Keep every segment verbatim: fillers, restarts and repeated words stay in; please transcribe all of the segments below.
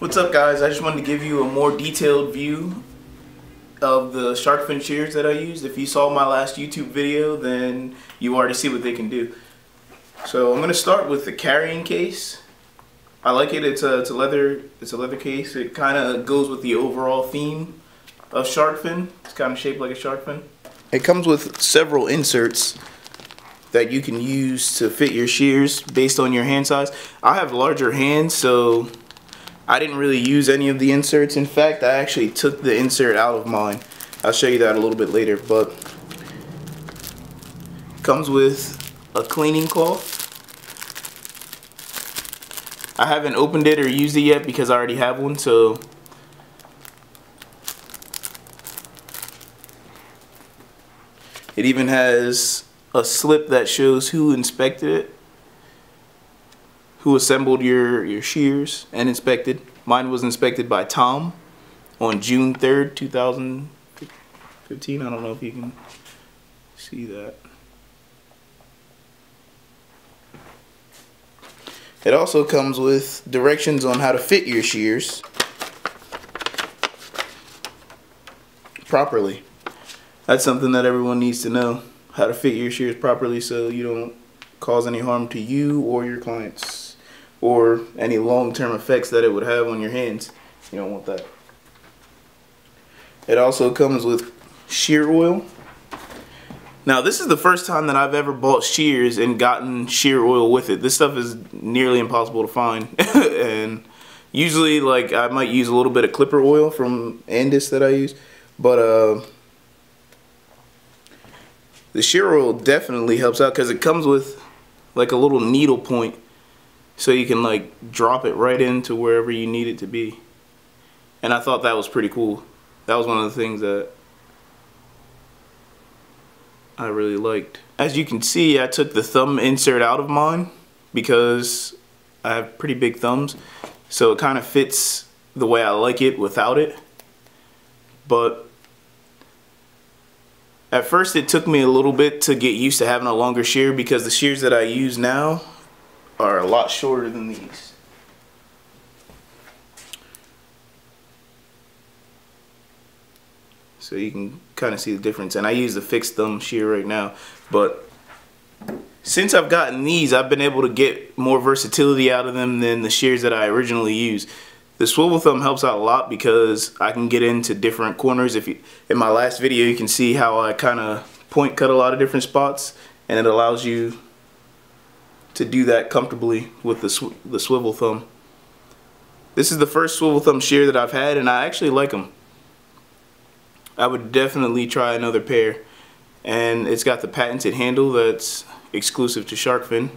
What's up, guys? I just wanted to give you a more detailed view of the sharkfin shears that I used. If you saw my last YouTube video, then you already see what they can do. So I'm going to start with the carrying case. I like it. It's a, it's a leather it's a leather case. It kind of goes with the overall theme of sharkfin. It's kind of shaped like a sharkfin. It comes with several inserts that you can use to fit your shears based on your hand size. I have larger hands, so I didn't really use any of the inserts. In fact, I actually took the insert out of mine. I'll show you that a little bit later, but it comes with a cleaning cloth. I haven't opened it or used it yet because I already have one, so it even has a slip that shows who inspected it, who assembled your, your shears and inspected. Mine was inspected by Tom on June third, two thousand fifteen. I don't know if you can see that. It also comes with directions on how to fit your shears properly. That's something that everyone needs to know, how to fit your shears properly so you don't cause any harm to you or your clients or any long-term effects that it would have on your hands. You don't want that. It also comes with shear oil. Now, this is the first time that I've ever bought shears and gotten shear oil with it. This stuff is nearly impossible to find. And usually, like, I might use a little bit of clipper oil from Andis that I use, but uh the shear oil definitely helps out because it comes with like a little needle point, so you can like drop it right into wherever you need it to be. And I thought that was pretty cool. That was one of the things that I really liked. As you can see, I took the thumb insert out of mine because I have pretty big thumbs, so it kind of fits the way I like it without it. But at first it took me a little bit to get used to having a longer shear because the shears that I use now are a lot shorter than these. So you can kind of see the difference, and I use the fixed thumb shear right now, but since I've gotten these, I've been able to get more versatility out of them than the shears that I originally used. The swivel thumb helps out a lot because I can get into different corners. If you, in my last video, you can see how I kind of point cut a lot of different spots, and it allows you to do that comfortably with the, sw the swivel thumb. This is the first swivel thumb shear that I've had, and I actually like them. I would definitely try another pair, and it's got the patented handle that's exclusive to sharkfin.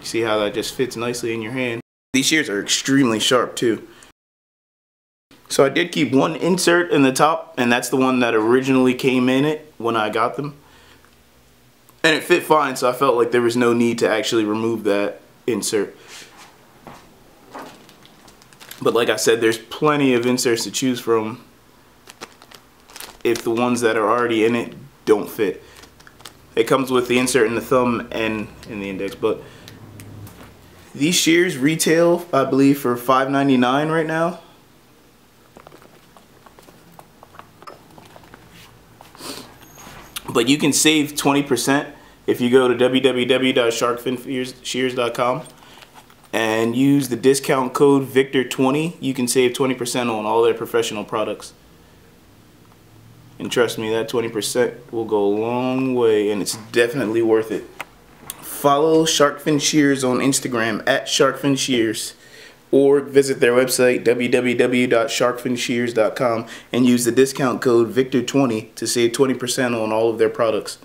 See how that just fits nicely in your hand. These shears are extremely sharp too. So I did keep one insert in the top, and that's the one that originally came in it when I got them, and it fit fine, so I felt like there was no need to actually remove that insert. But like I said, there's plenty of inserts to choose from if the ones that are already in it don't fit. It comes with the insert in the thumb and in the index, but these shears retail, I believe, for five ninety-nine right now. But you can save twenty percent if you go to w w w dot sharkfin shears dot com and use the discount code VICTOR twenty. You can save twenty percent on all their professional products. And trust me, that twenty percent will go a long way, and it's definitely worth it. Follow Sharkfin Shears on Instagram at Sharkfin Shears, or visit their website w w w dot sharkfin shears dot com and use the discount code VICTOR twenty to save twenty percent on all of their products.